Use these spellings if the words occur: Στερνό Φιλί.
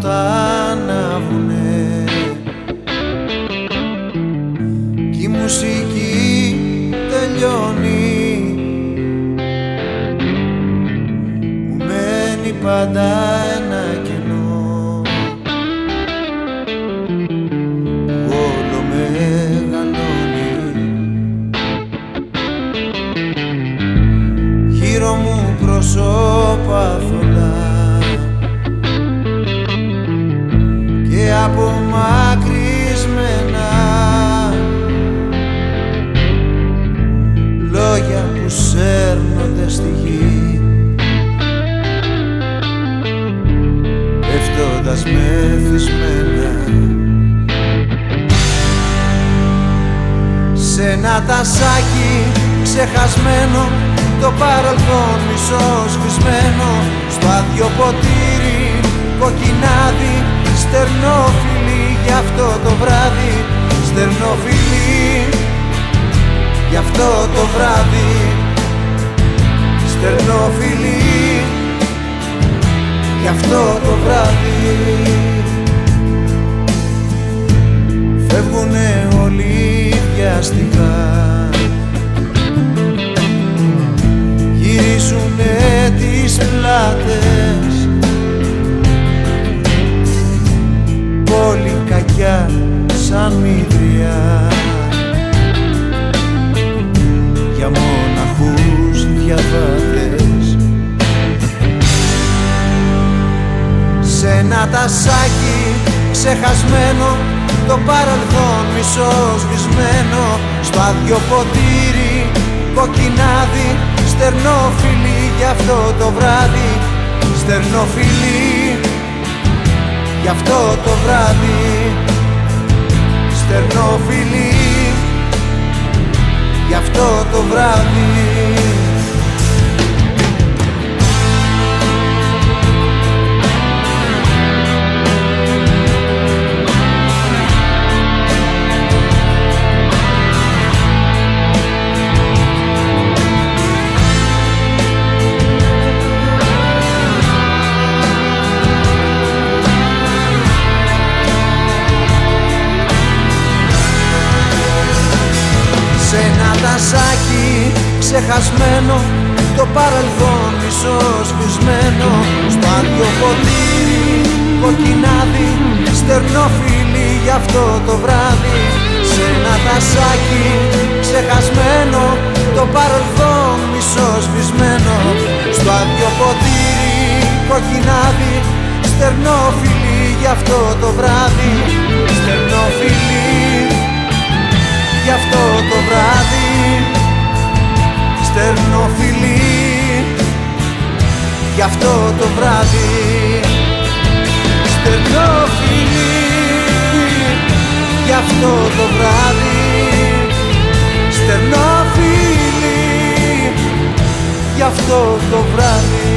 πρώτα να βγουνε κι η μουσική τελειώνει. Μου μένει πάντα ένα κενό που όλο μεγαλώνει. Γύρω μου προσώπα θολά απομακρυσμένα, λόγια που σέρνονται στη γη, πέφτοντας μεθυσμένα σε ένα τασάκι ξεχασμένο, το παρελθόν μισό σβησμένο, στο άδειο ποτήρι κοκκινάδι. Στερνό φιλί γι' αυτό το βράδυ, στερνό φιλί γι' αυτό το βράδυ, στερνό φιλί γι' αυτό το βράδυ. Φεύγουνε όλοι βιαστικά, γυρίζουνε τις πλάτες. Όλη κακιά σαν μήτρια για μοναχούς διαβάτες. Σ' ένα τασάκι ξεχασμένο, το παρελθόν μισό σβησμένο, στο άδειο ποτήρι κοκκινάδι. Στερνό φιλί γι' αυτό το βράδυ, στερνό φιλί γι' αυτό το βράδυ, στερνό φιλί γι' αυτό το βράδυ. Τασάκι ξεχασμένο, το παρελθόν μισό σβησμένο, στο άδειο ποτήρι κοκκινάδι. Στερνό φιλί γι' αυτό το βράδυ, σε ένα τασάκι ξεχασμένο, το παρελθόν μισό σβησμένο, στο άδειο ποτήρι κοκκινάδι. Στερνό φιλί γι' αυτό το βράδυ, στερνό φιλί γι' αυτό το βράδυ, στερνό φιλί γι' αυτό το βράδυ, στερνό φιλί γι' αυτό το βράδυ, στερνό φιλί γι' αυτό το βράδυ.